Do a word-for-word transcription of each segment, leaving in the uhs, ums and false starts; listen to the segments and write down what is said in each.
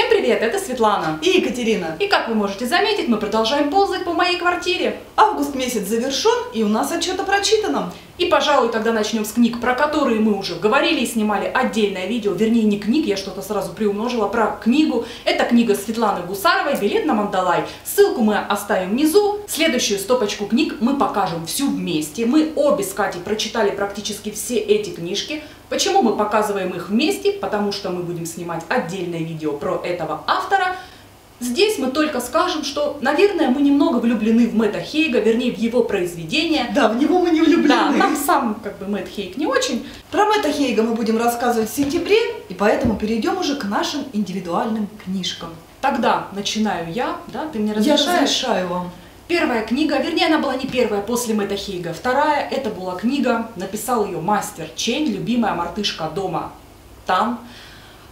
Всем привет, это Светлана и Екатерина. И как вы можете заметить, мы продолжаем ползать по моей квартире. Август месяц завершен, и у нас отчет о прочитанном. И, пожалуй, тогда начнем с книг, про которые мы уже говорили и снимали отдельное видео. Вернее, не книг, я что-то сразу приумножила, про книгу. Это книга Светланы Гусаровой «Билет на Мандалай». Ссылку мы оставим внизу. Следующую стопочку книг мы покажем всю вместе. Мы обе с Катей прочитали практически все эти книжки. Почему мы показываем их вместе? Потому что мы будем снимать отдельное видео про этого автора. Здесь мы только скажем, что, наверное, мы немного влюблены в Мэтта Хейга, вернее, в его произведение. Да, в него мы не влюблены. Да, нам сам, как бы, Мэтт Хейг не очень. Про Мэтта Хейга мы будем рассказывать в сентябре, и поэтому перейдем уже к нашим индивидуальным книжкам. Тогда начинаю я, да, ты мне разрешаешь? Я разрешаю вам. Первая книга, вернее, она была не первая после Мэтта Хейга. Вторая, это была книга, написал ее мастер Чень, любимая мартышка дома Тан.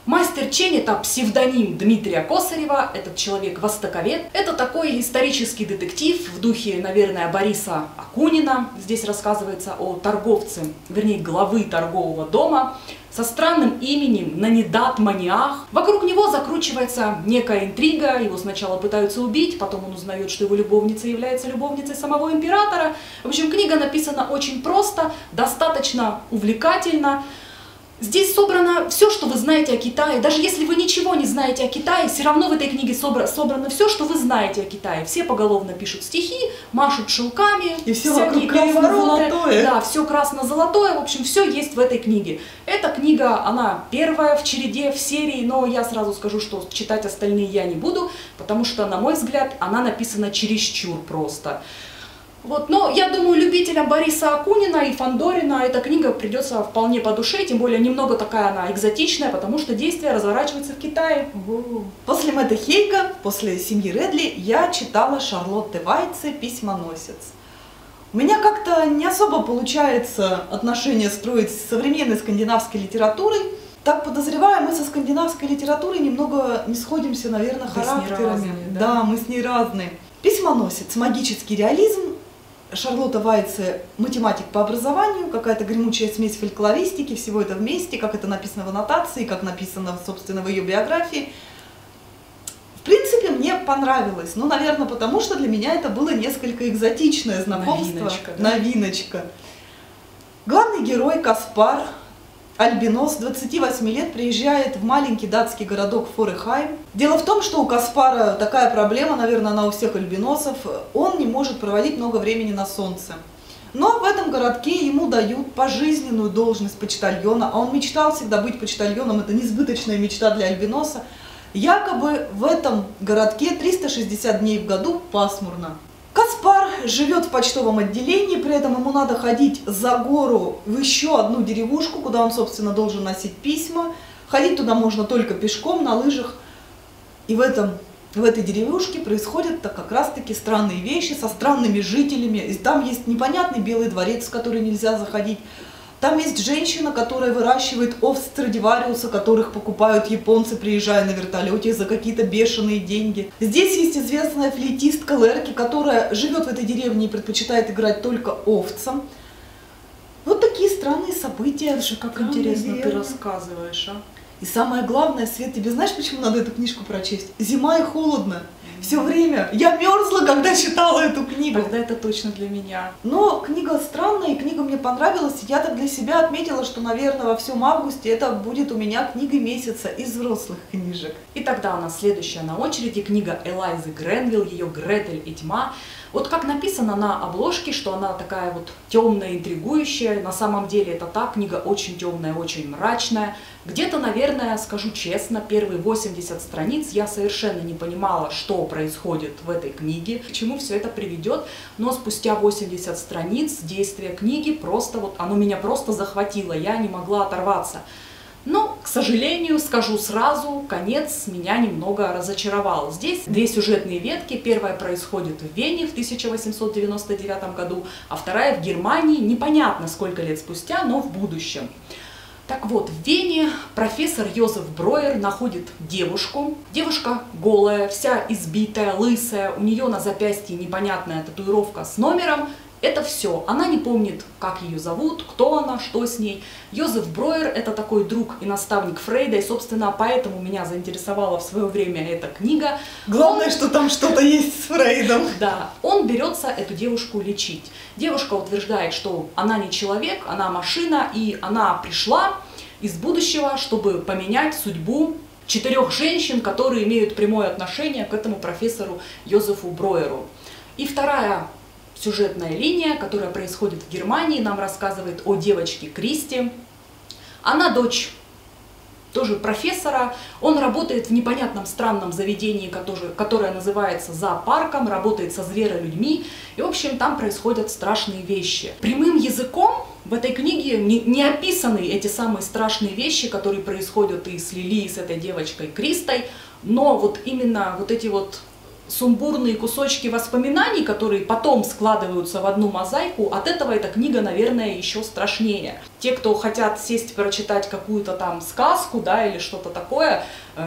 Мастер Чень – это псевдоним Дмитрия Косарева, этот человек востоковед. Это такой исторический детектив в духе, наверное, Бориса Акунина. Здесь рассказывается о торговце, вернее, главы торгового дома со странным именем Нанидат Маниах. Вокруг него закручивается некая интрига, его сначала пытаются убить, потом он узнает, что его любовница является любовницей самого императора. В общем, книга написана очень просто, достаточно увлекательно. Здесь собрано все, что вы знаете о Китае. Даже если вы ничего не знаете о Китае, все равно в этой книге собра... собрано все, что вы знаете о Китае. Все поголовно пишут стихи, машут шелками, и все всякие перевороты. Да, все красно-золотое. В общем, все есть в этой книге. Эта книга, она первая в череде, в серии, но я сразу скажу, что читать остальные я не буду, потому что, на мой взгляд, она написана чересчур просто. Вот, но я думаю, любителям Бориса Акунина и Фандорина эта книга придется вполне по душе, тем более немного такая она экзотичная, потому что действие разворачивается в Китае. После Мэтта Хейга, после семьи Редли, я читала Шарлотты Вайце «Письмоносец». У меня как-то не особо получается отношения строить с современной скандинавской литературой. Так подозреваю, мы со скандинавской литературой немного не сходимся, наверное, характерами. Мы с ней разные, да? Да, мы с ней разные. «Письмоносец» — магический реализм. Шарлотта Вайце – математик по образованию, какая-то гремучая смесь фольклористики, всего это вместе, как это написано в аннотации, как написано, собственно, в ее биографии. В принципе, мне понравилось, ну, наверное, потому что для меня это было несколько экзотичное знакомство. Новиночка. Да? Новиночка. Главный герой Каспар, альбинос, двадцати восьми лет, приезжает в маленький датский городок Форехайм. Дело в том, что у Каспара такая проблема, наверное, она у всех альбиносов, он не может проводить много времени на солнце. Но в этом городке ему дают пожизненную должность почтальона, а он мечтал всегда быть почтальоном, это несбыточная мечта для альбиноса. Якобы в этом городке триста шестьдесят дней в году пасмурно. Каспар живет в почтовом отделении, при этом ему надо ходить за гору в еще одну деревушку, куда он, собственно, должен носить письма. Ходить туда можно только пешком, на лыжах. И в, этом, в этой деревушке происходят -то как раз-таки странные вещи со странными жителями. И там есть непонятный белый дворец, в который нельзя заходить. Там есть женщина, которая выращивает овс страдивариуса, которых покупают японцы, приезжая на вертолете за какие-то бешеные деньги. Здесь есть известная флейтистка Лерки, которая живет в этой деревне и предпочитает играть только овцам. Вот такие странные события. Слушай, как интересно ты рассказываешь, а? И самое главное, Свет, тебе знаешь, почему надо эту книжку прочесть? Зима и холодно. Все время. Я мерзла, когда читала эту книгу. Тогда это точно для меня. Но книга странная, и книга мне понравилась. Я так для себя отметила, что, наверное, во всем августе это будет у меня книга месяца из взрослых книжек. И тогда у нас следующая на очереди книга Элайзы Грэнвилл, ее «Гретель и тьма». Вот как написано на обложке, что она такая вот темная, интригующая. На самом деле это так, книга очень темная, очень мрачная. Где-то, наверное, скажу честно, первые восемьдесят страниц я совершенно не понимала, что происходит в этой книге, к чему все это приведет. Но спустя восемьдесят страниц действие книги просто вот, оно меня просто захватило, я не могла оторваться. Но, к сожалению, скажу сразу, конец меня немного разочаровал. Здесь две сюжетные ветки. Первая происходит в Вене в тысяча восемьсот девяносто девятом году, а вторая в Германии, непонятно сколько лет спустя, но в будущем. Так вот, в Вене профессор Йозеф Броер находит девушку. Девушка голая, вся избитая, лысая, у нее на запястье непонятная татуировка с номером. Это все. Она не помнит, как ее зовут, кто она, что с ней. Йозеф Броер – это такой друг и наставник Фрейда, и, собственно, поэтому меня заинтересовала в свое время эта книга. Главное, он... что там что-то есть с Фрейдом. Да. Он берется эту девушку лечить. Девушка утверждает, что она не человек, она машина, и она пришла из будущего, чтобы поменять судьбу четырех женщин, которые имеют прямое отношение к этому профессору Йозефу Броеру. И вторая сюжетная линия, которая происходит в Германии, нам рассказывает о девочке Кристе. Она дочь тоже профессора. Он работает в непонятном странном заведении, которое называется зоопарком, работает со зверолюдьми. И, в общем, там происходят страшные вещи. Прямым языком в этой книге не, не описаны эти самые страшные вещи, которые происходят и с Лили, и с этой девочкой Кристой. Но вот именно вот эти вот сумбурные кусочки воспоминаний, которые потом складываются в одну мозаику, от этого эта книга, наверное, еще страшнее. Те, кто хотят сесть прочитать какую-то там сказку, да, или что-то такое,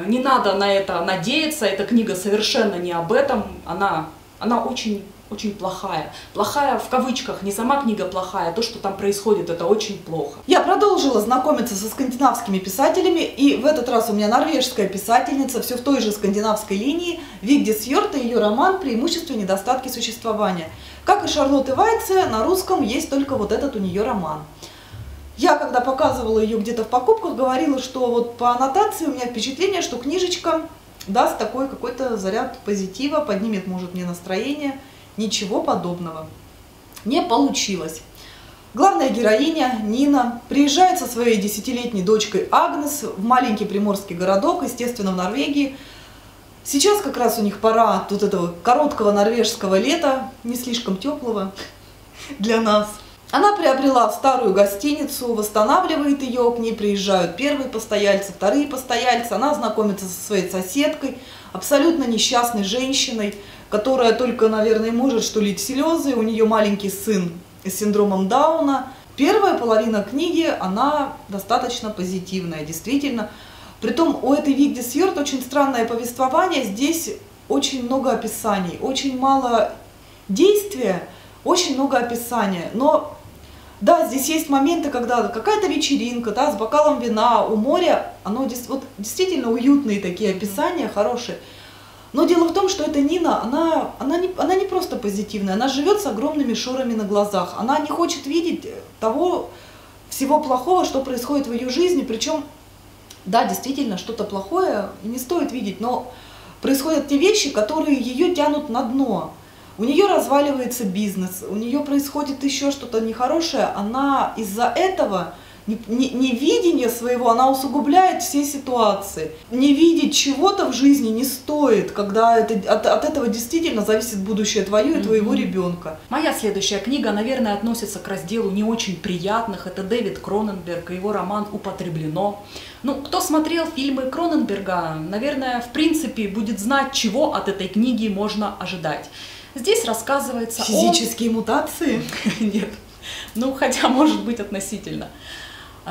не надо на это надеяться, эта книга совершенно не об этом, она, она очень, очень плохая. Плохая в кавычках, не сама книга плохая, а то, что там происходит, это очень плохо. Я продолжила знакомиться со скандинавскими писателями, и в этот раз у меня норвежская писательница, все в той же скандинавской линии, Вигдис Йорт и ее роман «Преимущества и недостатки существования». Как и Шарлотты Вайце, на русском есть только вот этот у нее роман. Я, когда показывала ее где-то в покупках, говорила, что вот по аннотации у меня впечатление, что книжечка даст такой какой-то заряд позитива, поднимет, может, мне настроение. Ничего подобного не получилось. Главная героиня Нина приезжает со своей десятилетней дочкой Агнес в маленький приморский городок, естественно, в Норвегии. Сейчас как раз у них пора тут этого короткого норвежского лета, не слишком теплого для нас. Она приобрела старую гостиницу, восстанавливает ее, к ней приезжают первые постояльцы, вторые постояльцы. Она знакомится со своей соседкой, абсолютно несчастной женщиной, которая только, наверное, может что лить слезы. У нее маленький сын с синдромом Дауна. Первая половина книги, она достаточно позитивная, действительно. Притом у этой Вигдис Йорт очень странное повествование. Здесь очень много описаний, очень мало действия, очень много описания. Но да, здесь есть моменты, когда какая-то вечеринка, да, с бокалом вина у моря. Оно вот, действительно уютные такие описания, хорошие. Но дело в том, что эта Нина, она, она, не, она не просто позитивная, она живет с огромными шорами на глазах. Она не хочет видеть того всего плохого, что происходит в ее жизни. Причем, да, действительно, что-то плохое не стоит видеть, но происходят те вещи, которые ее тянут на дно. У нее разваливается бизнес, у нее происходит еще что-то нехорошее. Она из-за этого... невидение своего, она усугубляет все ситуации. Не видеть чего-то в жизни не стоит, когда это, от, от этого действительно зависит будущее твое и твоего ребенка. Моя следующая книга, наверное, относится к разделу не очень приятных. Это Дэвид Кроненберг и его роман «Употреблено». Ну, кто смотрел фильмы Кроненберга, наверное, в принципе, будет знать, чего от этой книги можно ожидать. Здесь рассказывается физические о... Физические мутации? Нет. Ну, хотя, может быть, относительно.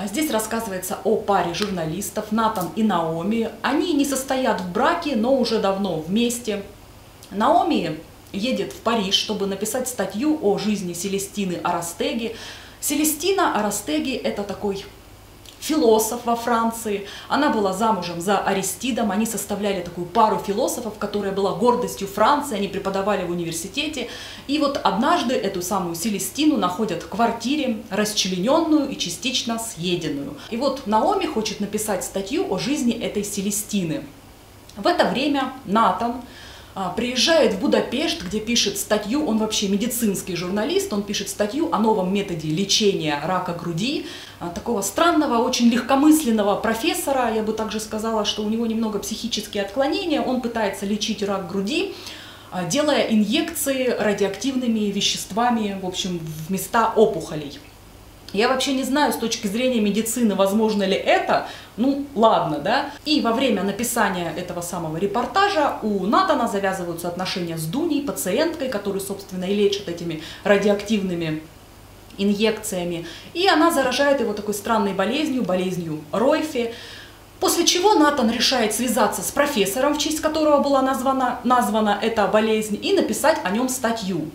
Здесь рассказывается о паре журналистов, Натан и Наоми. Они не состоят в браке, но уже давно вместе. Наоми едет в Париж, чтобы написать статью о жизни Селестины Арастеги. Селестина Арастеги – это такой философ во Франции. Она была замужем за Аристидом. Они составляли такую пару философов, которая была гордостью Франции. Они преподавали в университете. И вот однажды эту самую Селестину находят в квартире, расчлененную и частично съеденную. И вот Наоми хочет написать статью о жизни этой Селестины. В это время Натан приезжает в Будапешт, где пишет статью, он вообще медицинский журналист, он пишет статью о новом методе лечения рака груди, такого странного, очень легкомысленного профессора, я бы также сказала, что у него немного психические отклонения, он пытается лечить рак груди, делая инъекции радиоактивными веществами, в общем, в места опухолей. Я вообще не знаю, с точки зрения медицины, возможно ли это, ну ладно, да. И во время написания этого самого репортажа у Натана завязываются отношения с Дуней, пациенткой, которую, собственно, и лечат этими радиоактивными инъекциями. И она заражает его такой странной болезнью, болезнью Ройфи. После чего Натан решает связаться с профессором, в честь которого была названа, названа эта болезнь, и написать о нем статью.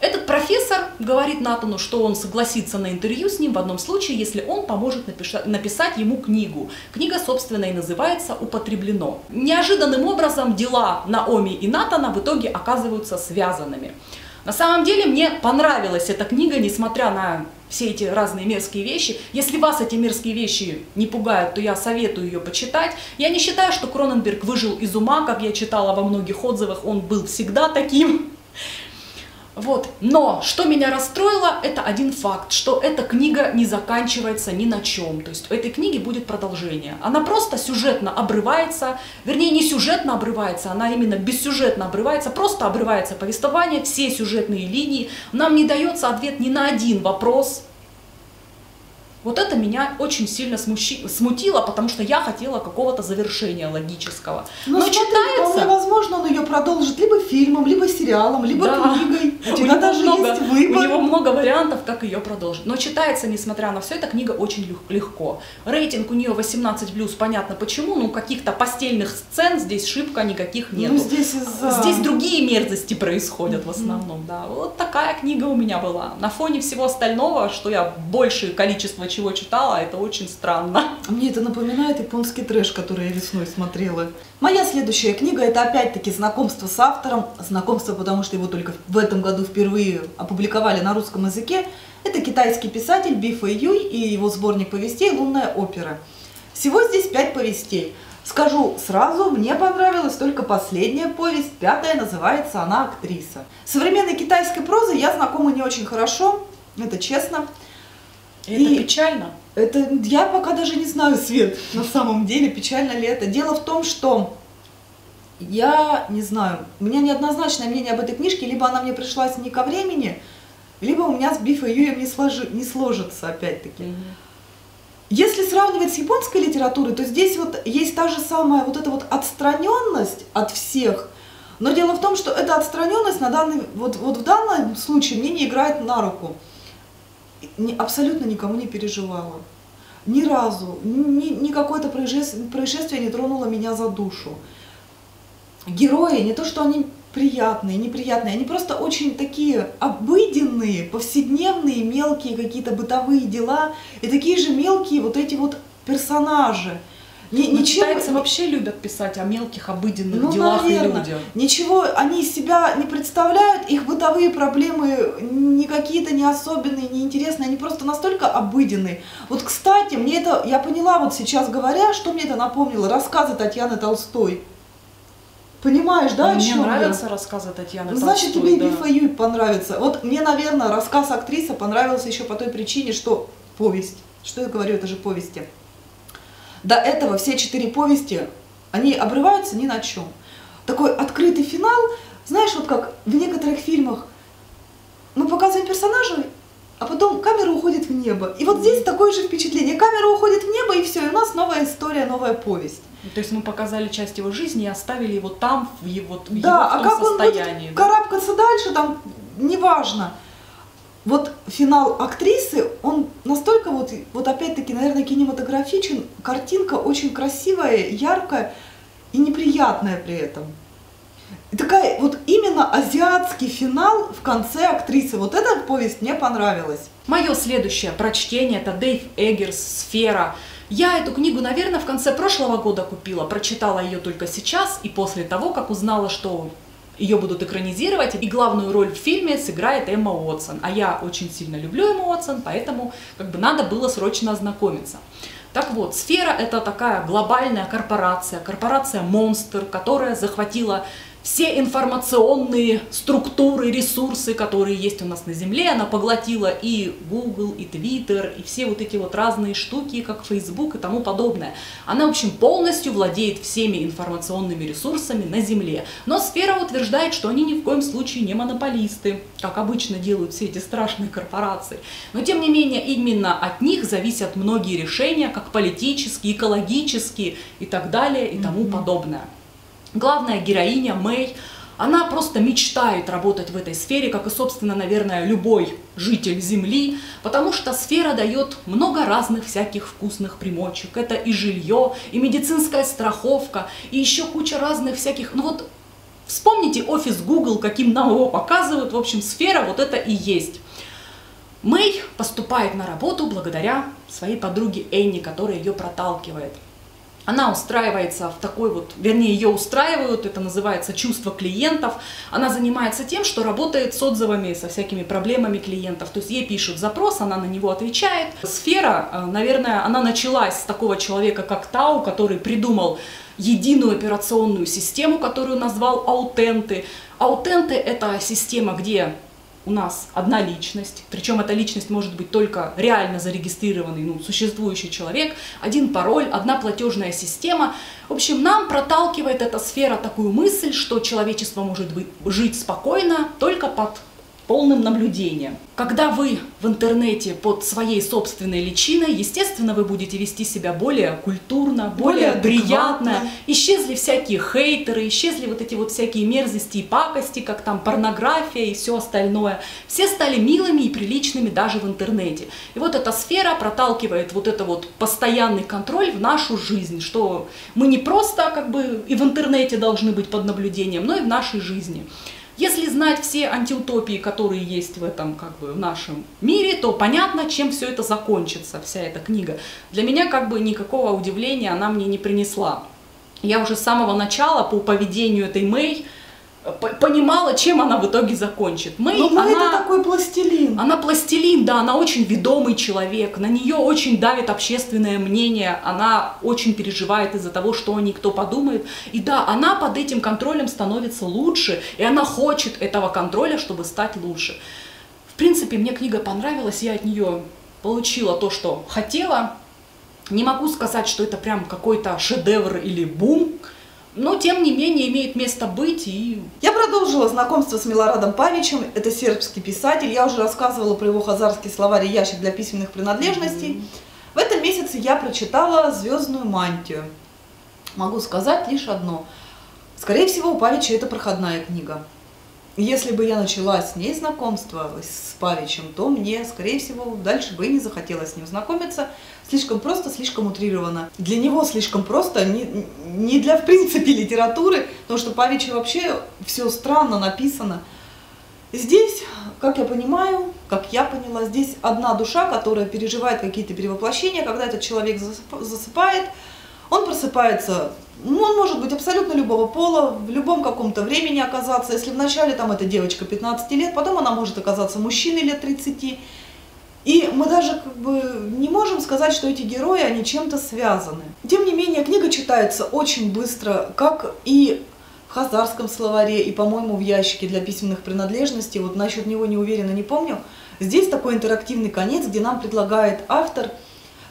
Этот профессор говорит Натану, что он согласится на интервью с ним в одном случае, если он поможет напиша- написать ему книгу. Книга, собственно, и называется «Употреблено». Неожиданным образом дела Наоми и Натана в итоге оказываются связанными. На самом деле мне понравилась эта книга, несмотря на все эти разные мерзкие вещи. Если вас эти мерзкие вещи не пугают, то я советую ее почитать. Я не считаю, что Кроненберг выжил из ума, как я читала во многих отзывах, он был всегда таким. Вот. Но что меня расстроило, это один факт, что эта книга не заканчивается ни на чем. То есть у этой книги будет продолжение. Она просто сюжетно обрывается, вернее не сюжетно обрывается, она именно бессюжетно обрывается, просто обрывается повествование, все сюжетные линии. Нам не дается ответ ни на один вопрос. Вот это меня очень сильно смущи... смутило, потому что я хотела какого-то завершения логического. Но, Но смотри, читается... вполне возможно, он ее продолжит либо фильмом, либо сериалом, либо да. книгой. У тебя даже много, есть выбор. У него много вариантов, как ее продолжить. Но читается, несмотря на все, эта книга очень легко. Рейтинг у нее восемнадцать плюс, понятно почему, но каких-то постельных сцен здесь шибко никаких нет. Ну, здесь, здесь другие мерзости происходят mm-hmm. в основном. Да. Вот такая книга у меня была. На фоне всего остального, что я большее количество чего читала, это очень странно. Мне это напоминает японский трэш, который я весной смотрела. Моя следующая книга — это опять-таки знакомство с автором. Знакомство, потому что его только в этом году впервые опубликовали на русском языке. Это китайский писатель Би Фэйюй и его сборник повестей «Лунная опера». Всего здесь пять повестей. Скажу сразу, мне понравилась только последняя повесть, пятая, называется она «Актриса». Современной китайской прозы я знакома не очень хорошо, это честно. Это и печально? Это, я пока даже не знаю, Свет, на самом деле, печально ли это. Дело в том, что я не знаю, у меня неоднозначное мнение об этой книжке, либо она мне пришлась не ко времени, либо у меня с Би Фэйюем не, сложи, не сложится, опять-таки. Mm-hmm. Если сравнивать с японской литературой, то здесь вот есть та же самая вот эта вот отстраненность от всех, но дело в том, что эта отстраненность на данный, вот, вот в данном случае мне не играет на руку. Абсолютно никому не переживала. Ни разу, ни, ни какое-то происшествие не тронуло меня за душу. Герои, не то что они приятные, неприятные, они просто очень такие обыденные, повседневные, мелкие какие-то бытовые дела. И такие же мелкие вот эти вот персонажи. Не, ну, ничего... Китайцы вообще любят писать о мелких, обыденных ну, делах наверное. И людях. Ничего они из себя не представляют, их бытовые проблемы не какие-то не особенные, не интересные, они просто настолько обыденные. Вот, кстати, мне это, я поняла вот сейчас говоря, что мне это напомнило, рассказы Татьяны Толстой. Понимаешь, да? А мне нравятся рассказы Татьяны ну, Толстой. Значит, тебе да. Би Фэйюй понравится. Вот мне, наверное, рассказ актриса понравился еще по той причине, что повесть. Что я говорю, это же повести. До этого все четыре повести, они обрываются ни на чем. Такой открытый финал, знаешь, вот как в некоторых фильмах мы показываем персонажа, а потом камера уходит в небо. И вот здесь такое же впечатление. Камера уходит в небо, и все, и у нас новая история, новая повесть. То есть мы показали часть его жизни и оставили его там, в его, в да, его в том а как состоянии. Он будет карабкаться дальше, там, неважно. Вот финал актрисы, он настолько вот, вот опять-таки, наверное, кинематографичен, картинка очень красивая, яркая и неприятная при этом. И такая вот именно азиатский финал в конце актрисы. Вот эта повесть мне понравилась. Мое следующее прочтение – это Дэйв Эггерс «Сфера». Я эту книгу, наверное, в конце прошлого года купила, прочитала ее только сейчас и после того, как узнала, что... ее будут экранизировать, и главную роль в фильме сыграет Эмма Уотсон. А я очень сильно люблю Эмму Уотсон, поэтому как бы надо было срочно ознакомиться. Так вот, «Сфера» — это такая глобальная корпорация, корпорация-монстр, которая захватила все информационные структуры, ресурсы, которые есть у нас на Земле. Она поглотила и Google, и Twitter, и все вот эти вот разные штуки, как Facebook и тому подобное. Она, в общем, полностью владеет всеми информационными ресурсами на Земле. Но «Сфера» утверждает, что они ни в коем случае не монополисты, как обычно делают все эти страшные корпорации. Но, тем не менее, именно от них зависят многие решения, как политические, экологические и так далее и тому подобное. Главная героиня Мэй, она просто мечтает работать в этой сфере, как и, собственно, наверное, любой житель Земли, потому что сфера дает много разных всяких вкусных примочек. Это и жилье, и медицинская страховка, и еще куча разных всяких, ну вот, Вспомните офис Google, каким нам его показывают. В общем, сфера вот это и есть. Мэй поступает на работу благодаря своей подруге Энни, которая ее проталкивает. Она устраивается в такой вот, вернее, ее устраивают, это называется чувство клиентов. Она занимается тем, что работает с отзывами, со всякими проблемами клиентов. То есть ей пишут запрос, она на него отвечает. Сфера, наверное, она началась с такого человека, как Тау, который придумал единую операционную систему, которую назвал аутенты. Аутенты — это система, где у нас одна личность, причем эта личность может быть только реально зарегистрированный, ну, существующий человек, один пароль, одна платежная система. В общем, нам проталкивает эта сфера такую мысль, что человечество может быть, жить спокойно только под полным наблюдением. Когда вы в интернете под своей собственной личиной, естественно, вы будете вести себя более культурно, более, более приятно. Адекватно. Исчезли всякие хейтеры, исчезли вот эти вот всякие мерзости и пакости, как там порнография и все остальное. Все стали милыми и приличными даже в интернете. И вот эта сфера проталкивает вот это вот постоянный контроль в нашу жизнь, что мы не просто как бы и в интернете должны быть под наблюдением, но и в нашей жизни. Если знать все антиутопии, которые есть в этом, как бы, в нашем мире, то понятно, чем все это закончится, вся эта книга. Для меня, как бы, никакого удивления она мне не принесла. Я уже с самого начала по поведению этой Мэй понимала, чем она в итоге закончит. Мэй, Но Мэй она, это такой пластилин. Она пластилин, да, она очень ведомый человек, на нее очень давит общественное мнение, она очень переживает из-за того, что о ней кто подумает. И да, она под этим контролем становится лучше, и она хочет этого контроля, чтобы стать лучше. В принципе, мне книга понравилась, я от нее получила то, что хотела. Не могу сказать, что это прям какой-то шедевр или бум, но, тем не менее, имеет место быть. И... Я продолжила знакомство с Милорадом Павичем, это сербский писатель. Я уже рассказывала про его хазарский словарь и ящик для письменных принадлежностей. Mm-hmm. В этом месяце я прочитала «Звездную мантию». Могу сказать лишь одно. Скорее всего, у Павича это проходная книга. Если бы я начала с ней знакомство, с Павичем, то мне, скорее всего, дальше бы и не захотелось с ним знакомиться. Слишком просто, слишком утрировано. Для него слишком просто, не, не для, в принципе, литературы, потому что Павичу вообще все странно написано. Здесь, как я понимаю, как я поняла, здесь одна душа, которая переживает какие-то перевоплощения, когда этот человек засыпает, он просыпается... Он может быть абсолютно любого пола, в любом каком-то времени оказаться. Если вначале там эта девочка пятнадцати лет, потом она может оказаться мужчиной лет тридцати. И мы даже как бы не можем сказать, что эти герои, они чем-то связаны. Тем не менее, книга читается очень быстро, как и в хазарском словаре, и, по-моему, в ящике для письменных принадлежностей. Вот насчет него не уверена, не помню. Здесь такой интерактивный конец, где нам предлагает автор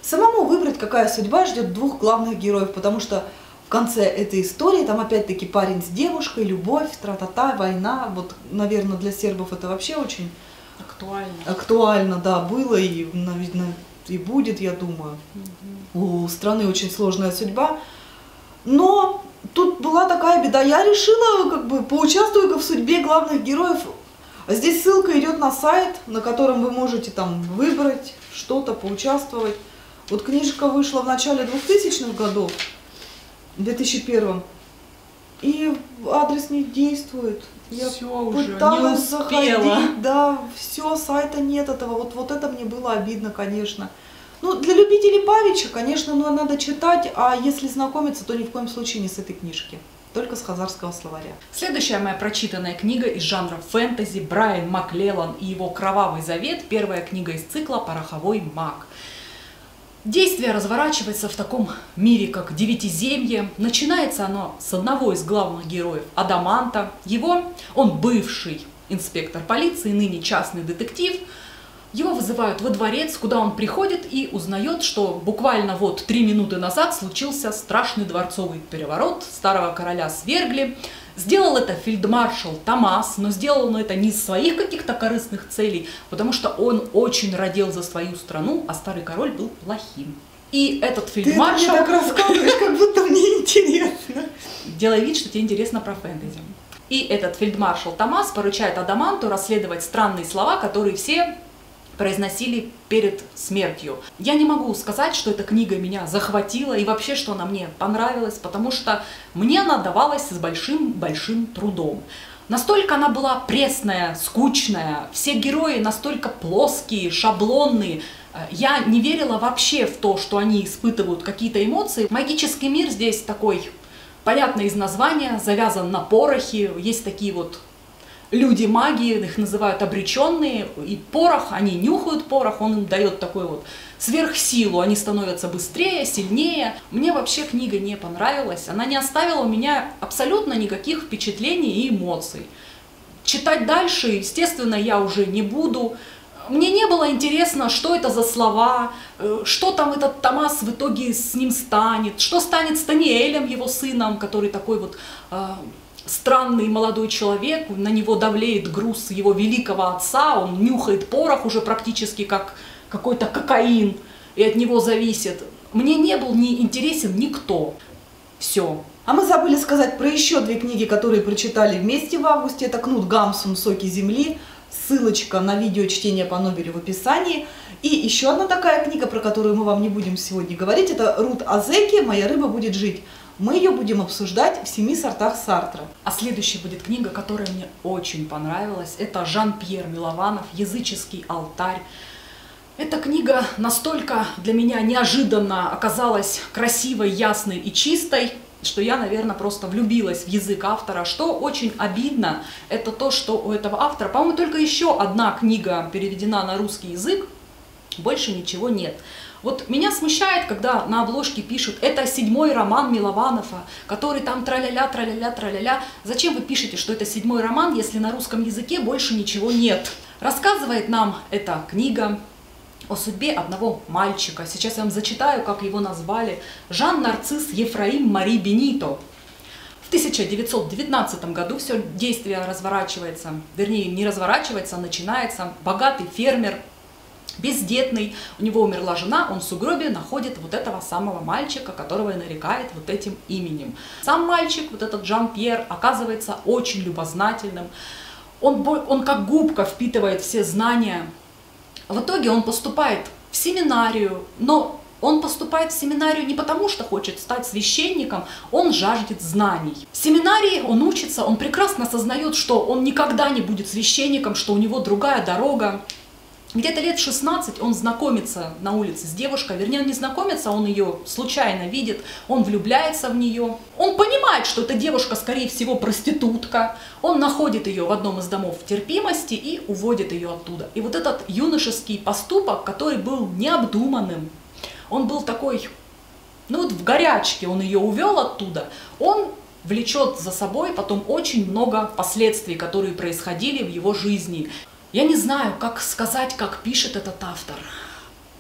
самому выбрать, какая судьба ждет двух главных героев, потому что в конце этой истории там опять-таки парень с девушкой, любовь, тра-та-та, война. Вот, наверное, для сербов это вообще очень актуально. Актуально, да, было и, наверное, и будет, я думаю. Угу. У страны очень сложная судьба. Но тут была такая беда. Я решила, как бы, поучаствую в судьбе главных героев. Здесь ссылка идет на сайт, на котором вы можете там выбрать что-то, поучаствовать. Вот книжка вышла в начале двухтысячных годов. две тысячи первом, и адрес не действует. Я все уже пыталась не успела. Заходить, да, все, сайта нет этого. Вот, вот это мне было обидно, конечно. Ну, для любителей Павича, конечно, но надо читать, а если знакомиться, то ни в коем случае не с этой книжки. Только с хазарского словаря. Следующая моя прочитанная книга из жанра фэнтези — Брайан Маклеллан и его «Кровавый завет», первая книга из цикла «Пороховой маг». Действие разворачивается в таком мире, как Девятиземье. Начинается оно с одного из главных героев, Адаманта. Его, он бывший инспектор полиции, ныне частный детектив. Его вызывают во дворец, куда он приходит и узнает, что буквально вот три минуты назад случился страшный дворцовый переворот. Старого короля свергли. Сделал это фельдмаршал Томас, но сделал он это не из своих каких-то корыстных целей, потому что он очень радел за свою страну, а старый король был плохим. И этот фельдмаршал... Ты это мне так рассказываешь, как будто мне интересно. Делай вид, что тебе интересно про фэнтези. И этот фельдмаршал Томас поручает Адаманту расследовать странные слова, которые все произносили перед смертью. Я не могу сказать, что эта книга меня захватила и вообще, что она мне понравилась, потому что мне она давалась с большим-большим трудом. Настолько она была пресная, скучная, все герои настолько плоские, шаблонные. Я не верила вообще в то, что они испытывают какие-то эмоции. Магический мир здесь такой, понятно из названия, завязан на порохе, есть такие вот... люди-маги, их называют обреченные, и порох, они нюхают порох, он им дает такую вот сверхсилу, они становятся быстрее, сильнее. Мне вообще книга не понравилась, она не оставила у меня абсолютно никаких впечатлений и эмоций. Читать дальше, естественно, я уже не буду. Мне не было интересно, что это за слова, что там этот Томас в итоге с ним станет, что станет с Таниэлем, его сыном, который такой вот... странный молодой человек, на него давлеет груз его великого отца, он нюхает порох уже практически как какой-то кокаин, и от него зависит. Мне не был не интересен никто. Все. А мы забыли сказать про еще две книги, которые прочитали вместе в августе. Это «Кнут Гамсун. Соки земли». Ссылочка на видео чтения по номеру в описании. И еще одна такая книга, про которую мы вам не будем сегодня говорить, это Рут Озеки «Моя рыба будет жить». Мы ее будем обсуждать в семи сортах Сартра. А следующая будет книга, которая мне очень понравилась. Это Жан-Пьер Милованов «Языческий алтарь». Эта книга настолько для меня неожиданно оказалась красивой, ясной и чистой, что я, наверное, просто влюбилась в язык автора. Что очень обидно, это то, что у этого автора, по-моему, только еще одна книга переведена на русский язык, больше ничего нет. Вот меня смущает, когда на обложке пишут, это седьмой роман Милованова, который там траля-ля, траля-ля, траля-ля. Зачем вы пишете, что это седьмой роман, если на русском языке больше ничего нет? Рассказывает нам эта книга о судьбе одного мальчика. Сейчас я вам зачитаю, как его назвали. Жан-Нарцисс Ефраим Мари Бенито. В тысяча девятьсот девятнадцатом году все действие разворачивается, вернее не разворачивается, а начинается. Богатый фермер. Бездетный, у него умерла жена, он в сугробе находит вот этого самого мальчика, которого и нарекает вот этим именем. Сам мальчик, вот этот Жан-Пьер, оказывается очень любознательным, он, он как губка впитывает все знания. В итоге он поступает в семинарию, но он поступает в семинарию не потому, что хочет стать священником, он жаждет знаний. В семинарии он учится, он прекрасно осознает, что он никогда не будет священником, что у него другая дорога. Где-то лет в шестнадцать он знакомится на улице с девушкой, вернее он не знакомится, он ее случайно видит, он влюбляется в нее. Он понимает, что эта девушка, скорее всего, проститутка, он находит ее в одном из домов терпимости и уводит ее оттуда. И вот этот юношеский поступок, который был необдуманным, он был такой, ну вот в горячке он ее увел оттуда, он... влечет за собой потом очень много последствий, которые происходили в его жизни. Я не знаю, как сказать, как пишет этот автор.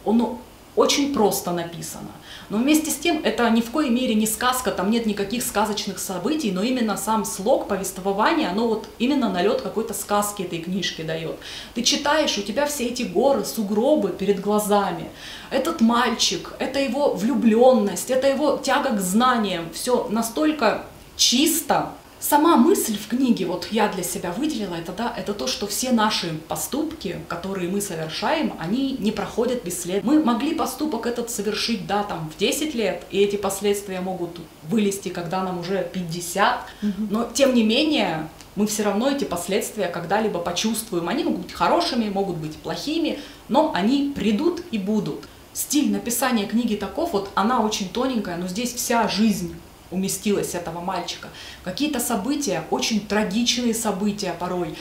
Он очень просто написано. Но вместе с тем, это ни в коей мере не сказка, там нет никаких сказочных событий, но именно сам слог повествования, оно вот именно налет какой-то сказки этой книжки дает. Ты читаешь, у тебя все эти горы, сугробы перед глазами. Этот мальчик, это его влюбленность, это его тяга к знаниям. Все настолько чисто. Сама мысль в книге, вот я для себя выделила, это, да, это то, что все наши поступки, которые мы совершаем, они не проходят бесследно. Мы могли поступок этот совершить, да, там, в десять лет, и эти последствия могут вылезти, когда нам уже пятьдесят, угу. Но, тем не менее, мы все равно эти последствия когда-либо почувствуем. Они могут быть хорошими, могут быть плохими, но они придут и будут. Стиль написания книги таков, вот она очень тоненькая, но здесь вся жизнь уместилась этого мальчика. Какие-то события, очень трагичные события порой.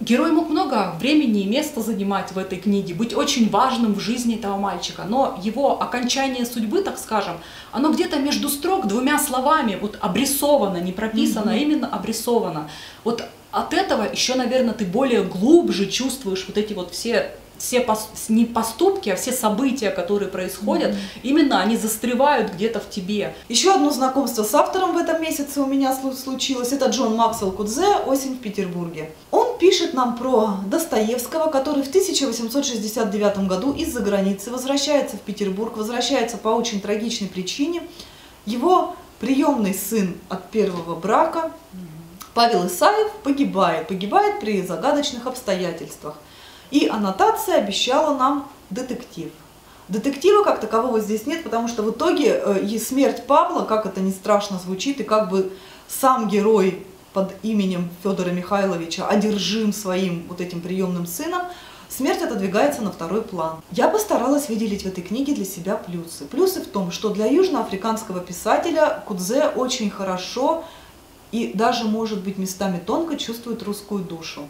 Герой мог много времени и места занимать в этой книге, быть очень важным в жизни этого мальчика, но его окончание судьбы, так скажем, оно где-то между строк двумя словами вот обрисовано, не прописано, mm-hmm. а именно обрисовано. Вот от этого еще, наверное, ты более глубже чувствуешь вот эти вот все... Все пос... не поступки, а все события, которые происходят, mm-hmm. именно они застревают где-то в тебе. Еще одно знакомство с автором в этом месяце у меня случилось. Это Джон Максвелл Кудзе «Осень в Петербурге». Он пишет нам про Достоевского, который в тысяча восемьсот шестьдесят девятом году из-за границы возвращается в Петербург, возвращается по очень трагичной причине. Его приемный сын от первого брака, Павел Исаев, погибает. Погибает при загадочных обстоятельствах. И аннотация обещала нам детектив. Детектива как такового здесь нет, потому что в итоге и смерть Павла, как это ни страшно звучит, и как бы сам герой под именем Федора Михайловича одержим своим вот этим приемным сыном, смерть отодвигается на второй план. Я постаралась выделить в этой книге для себя плюсы. Плюсы в том, что для южноафриканского писателя Кутзее очень хорошо и даже, может быть, местами тонко чувствует русскую душу.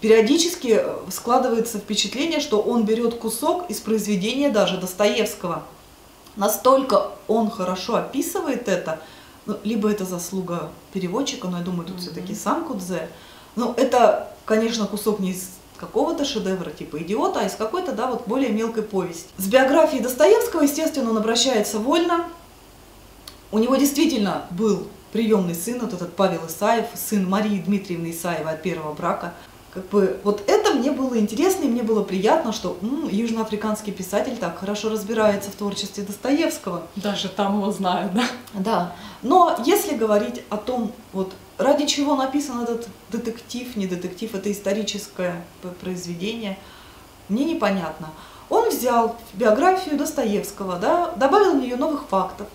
Периодически складывается впечатление, что он берет кусок из произведения даже Достоевского. Настолько он хорошо описывает это, ну, либо это заслуга переводчика, но я думаю, тут [S2] Mm-hmm. [S1] Все-таки сам Кутзее. Ну, это, конечно, кусок не из какого-то шедевра типа «Идиота», а из какой-то, да, вот более мелкой повести. С биографией Достоевского, естественно, он обращается вольно. У него действительно был приемный сын, вот этот Павел Исаев, сын Марии Дмитриевны Исаевой от первого брака. Как бы вот это мне было интересно, и мне было приятно, что м-м, южноафриканский писатель так хорошо разбирается в творчестве Достоевского. Даже там его знают, да? Да. Но если говорить о том, вот ради чего написан этот детектив, не детектив, это историческое произведение, мне непонятно. Он взял биографию Достоевского, да, добавил в нее новых фактов.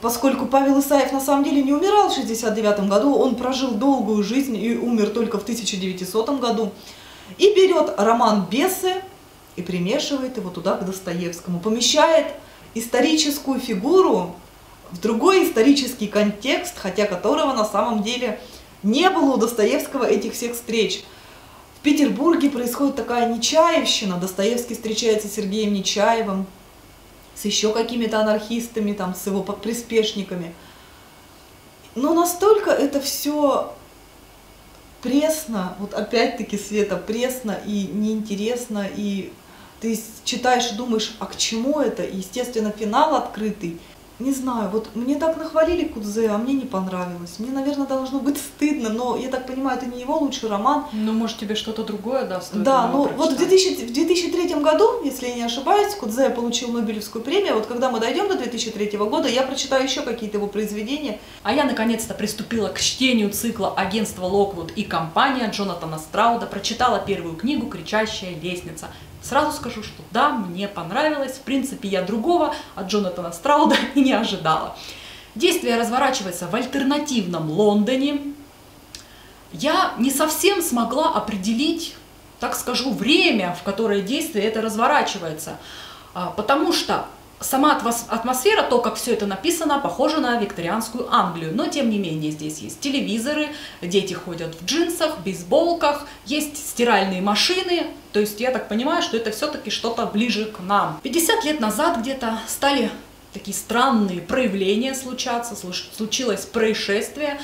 Поскольку Павел Исаев на самом деле не умирал в шестьдесят девятом году, он прожил долгую жизнь и умер только в тысяча девятисотом году. И берет роман «Бесы» и примешивает его туда, к Достоевскому. Помещает историческую фигуру в другой исторический контекст, хотя которого на самом деле не было у Достоевского этих всех встреч. В Петербурге происходит такая нечаевщина. Достоевский встречается с Сергеем Нечаевым, с еще какими-то анархистами, там, с его приспешниками. Но настолько это все пресно, вот опять-таки, Света, пресно и неинтересно, и ты читаешь и думаешь, а к чему это? И, естественно, финал открытый. Не знаю, вот мне так нахвалили Кутзее, а мне не понравилось. Мне, наверное, должно быть стыдно, но, я так понимаю, это не его лучший роман. Ну, может, тебе что-то другое, да, стоит? Да, но вот в, две тысячи, в две тысячи третьем году, если я не ошибаюсь, Кутзее получил Нобелевскую премию. Вот когда мы дойдем до две тысячи третьего года, я прочитаю еще какие-то его произведения. А я, наконец-то, приступила к чтению цикла «Агентство Локвуд и компания» Джонатана Страуда, прочитала первую книгу «Кричащая лестница». Сразу скажу, что да, мне понравилось. В принципе, я другого от Джонатана Страуда и не ожидала. Действие разворачивается в альтернативном Лондоне. Я не совсем смогла определить, так скажу, время, в которое действие это разворачивается. Потому что сама атмосфера, то, как все это написано, похоже на викторианскую Англию. Но, тем не менее, здесь есть телевизоры, дети ходят в джинсах, бейсболках, есть стиральные машины. То есть, я так понимаю, что это все-таки что-то ближе к нам. пятьдесят лет назад где-то стали такие странные проявления случаться, случилось происшествие,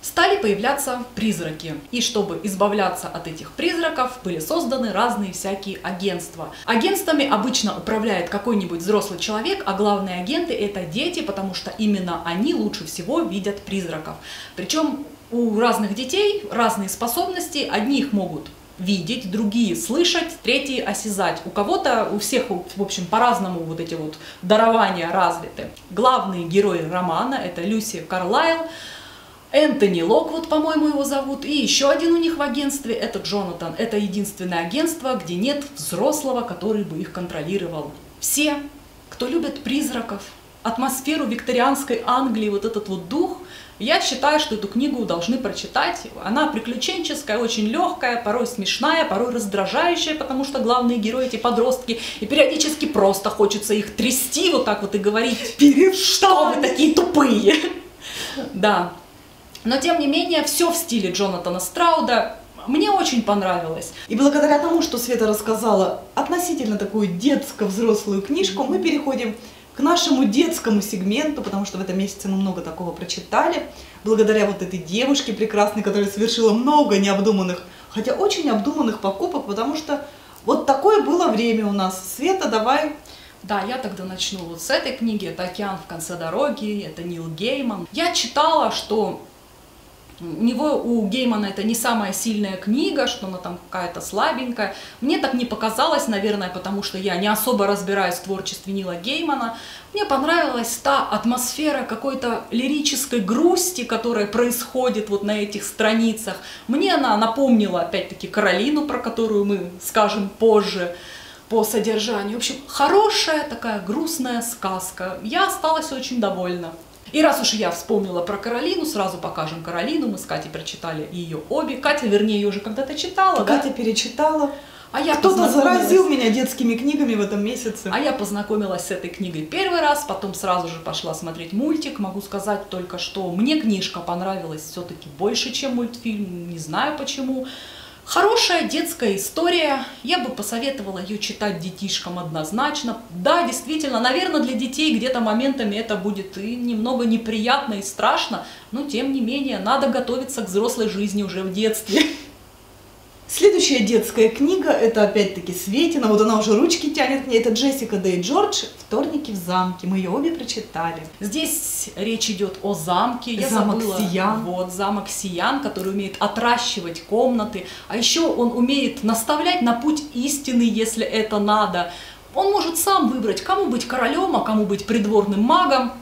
стали появляться призраки. И чтобы избавляться от этих призраков, были созданы разные всякие агентства. Агентствами обычно управляет какой-нибудь взрослый человек, а главные агенты — это дети, потому что именно они лучше всего видят призраков. Причем у разных детей разные способности, одних могут видеть, другие слышать, третьи осязать. У кого-то, у всех, в общем, по-разному вот эти вот дарования развиты. Главные герои романа — это Люси Карлайл, Энтони Локвуд, по-моему, его зовут, и еще один у них в агентстве — это Джонатан. Это единственное агентство, где нет взрослого, который бы их контролировал. Все, кто любит призраков, атмосферу викторианской Англии, вот этот вот дух, я считаю, что эту книгу должны прочитать. Она приключенческая, очень легкая, порой смешная, порой раздражающая, потому что главные герои — эти подростки, и периодически просто хочется их трясти вот так вот и говорить: «Что вы такие тупые!» Да. Но, тем не менее, все в стиле Джонатана Страуда. Мне очень понравилось. И благодаря тому, что Света рассказала относительно такую детско-взрослую книжку, мы переходим к нашему детскому сегменту, потому что в этом месяце мы много такого прочитали, благодаря вот этой девушке прекрасной, которая совершила много необдуманных, хотя очень обдуманных покупок, потому что вот такое было время у нас. Света, давай. Да, я тогда начну вот с этой книги. Это «Океан в конце дороги», это Нил Гейман. Я читала, что У него, у Геймана, это не самая сильная книга, что она там какая-то слабенькая. Мне так не показалось, наверное, потому что я не особо разбираюсь в творчестве Нила Геймана. Мне понравилась та атмосфера какой-то лирической грусти, которая происходит вот на этих страницах. Мне она напомнила, опять-таки, Каролину, про которую мы скажем позже по содержанию. В общем, хорошая такая грустная сказка. Я осталась очень довольна. И раз уж я вспомнила про Каролину, сразу покажем Каролину. Мы с Катей прочитали ее обе. Катя, вернее, ее уже когда-то читала, да? Катя перечитала. А я Кто-то заразил меня детскими книгами в этом месяце. А я познакомилась с этой книгой первый раз, потом сразу же пошла смотреть мультик. Могу сказать только, что мне книжка понравилась все-таки больше, чем мультфильм. Не знаю почему. Хорошая детская история, я бы посоветовала ее читать детишкам однозначно. Да, действительно, наверное, для детей где-то моментами это будет и немного неприятно, и страшно, но тем не менее надо готовиться к взрослой жизни уже в детстве. Следующая детская книга, это опять-таки Светина, вот она уже ручки тянет мне, это Джессика Дэй Джордж, «Вторники в замке», мы ее обе прочитали. Здесь речь идет о замке, я замок забыла. Сиян. Вот, замок Сиян, который умеет отращивать комнаты, а еще он умеет наставлять на путь истины, если это надо. Он может сам выбрать, кому быть королем, а кому быть придворным магом.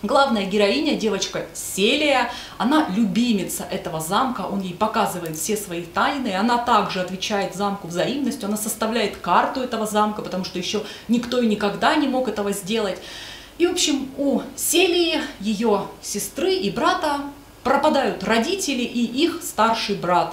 Главная героиня, девочка Селия, она любимица этого замка, он ей показывает все свои тайны, и она также отвечает замку взаимностью, она составляет карту этого замка, потому что еще никто и никогда не мог этого сделать. И, в общем, у Селии, ее сестры и брата пропадают родители и их старший брат.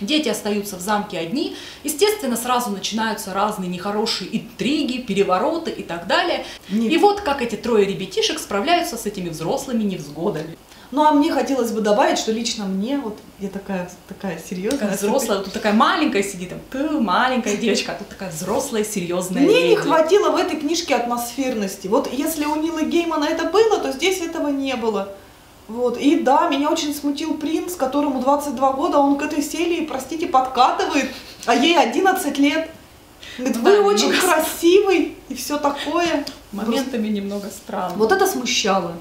Дети остаются в замке одни, естественно, сразу начинаются разные нехорошие интриги, перевороты и так далее. Нет. И вот как эти трое ребятишек справляются с этими взрослыми невзгодами. Ну а мне хотелось бы добавить, что лично мне, вот я такая, такая серьезная. Такая взрослая, тут такая маленькая сидит, там, ты маленькая девочка, а тут такая взрослая, серьезная. Мне леди. Не хватило в этой книжке атмосферности. Вот если у Нила Геймана это было, то здесь этого не было. Вот. И да, меня очень смутил принц, которому двадцать два года, он к этой Селии, простите, подкатывает, а ей одиннадцать лет. Говорит, вы да, очень немного... красивый и все такое. Моментами просто... немного странно. Вот это смущало.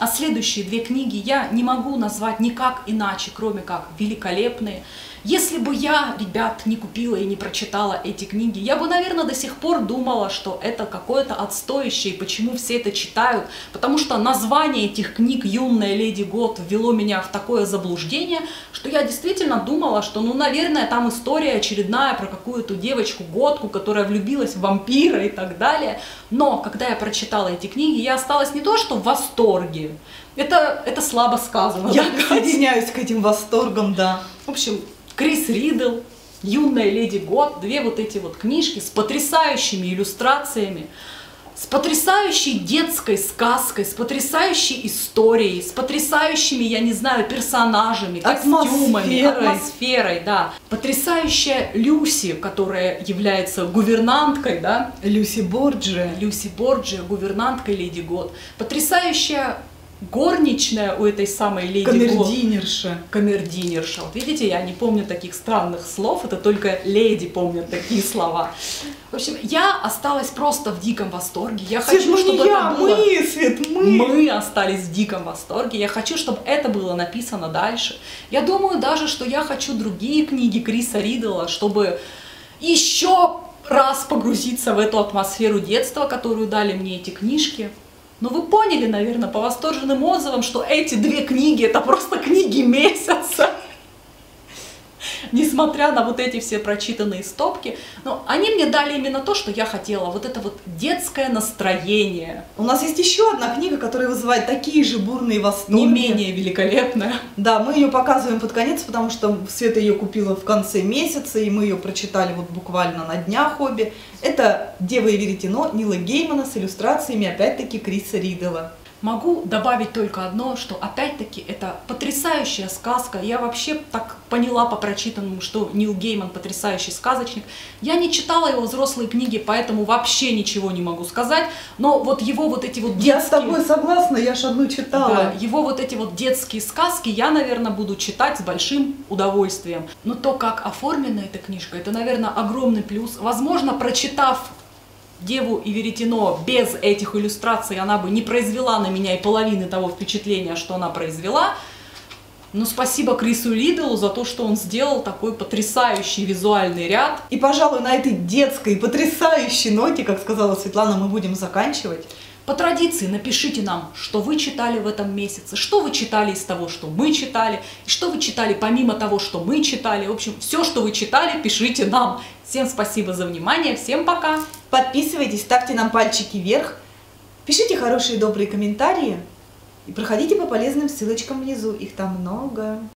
А следующие две книги я не могу назвать никак иначе, кроме как великолепные. Если бы я, ребят, не купила и не прочитала эти книги, я бы, наверное, до сих пор думала, что это какое-то отстоящее, и почему все это читают. Потому что название этих книг «Юная леди Гот» ввело меня в такое заблуждение, что я действительно думала, что, ну, наверное, там история очередная про какую-то девочку-готку, которая влюбилась в вампира и так далее. Но, когда я прочитала эти книги, я осталась не то что в восторге. Это, это слабо сказано. Я присоединяюсь к этим восторгам, да. В общем... Крис Ридл, «Юная леди Гот», две вот эти вот книжки с потрясающими иллюстрациями, с потрясающей детской сказкой, с потрясающей историей, с потрясающими, я не знаю, персонажами, костюмами, атмосферой, да. Потрясающая Люси, которая является гувернанткой, да? Люси Борджиа. Люси Борджиа, гувернанткой леди Гот. Потрясающая... горничная у этой самой леди Камердинерша. Камердинерша. Вот видите, я не помню таких странных слов, это только леди помнят такие слова. В общем, я осталась просто в диком восторге. Я Свет, хочу, чтобы я, это было... мы, Свет, мы. мы остались в диком восторге. Я хочу, чтобы это было написано дальше. Я думаю даже, что я хочу другие книги Криса Риддла, чтобы еще раз погрузиться в эту атмосферу детства, которую дали мне эти книжки. Но вы поняли, наверное, по восторженным отзывам, что эти две книги – это просто книги месяца. Несмотря на вот эти все прочитанные стопки. Но они мне дали именно то, что я хотела. Вот это вот детское настроение. У нас есть еще одна книга, которая вызывает такие же бурные восторги. Не менее великолепная. Да, мы ее показываем под конец, потому что Света ее купила в конце месяца, и мы ее прочитали вот буквально на днях обе. Это «Дева и веретено» Нила Геймана с иллюстрациями, опять-таки, Криса Риддла. Могу добавить только одно, что опять-таки это потрясающая сказка. Я вообще так поняла по прочитанному, что Нил Гейман потрясающий сказочник. Я не читала его взрослые книги, поэтому вообще ничего не могу сказать. Но вот его вот эти вот детские... Я с тобой согласна, я ж одну читала. Да, его вот эти вот детские сказки я, наверное, буду читать с большим удовольствием. Но то, как оформлена эта книжка, это, наверное, огромный плюс. Возможно, прочитав... «Деву и веретено» без этих иллюстраций она бы не произвела на меня и половины того впечатления, что она произвела. Ну, спасибо Крису Риддлу за то, что он сделал такой потрясающий визуальный ряд. И, пожалуй, на этой детской потрясающей ноте, как сказала Светлана, мы будем заканчивать. По традиции напишите нам, что вы читали в этом месяце, что вы читали из того, что мы читали, и что вы читали помимо того, что мы читали. В общем, все, что вы читали, пишите нам. Всем спасибо за внимание, всем пока. Подписывайтесь, ставьте нам пальчики вверх, пишите хорошие добрые комментарии. И проходите по полезным ссылочкам внизу, их там много.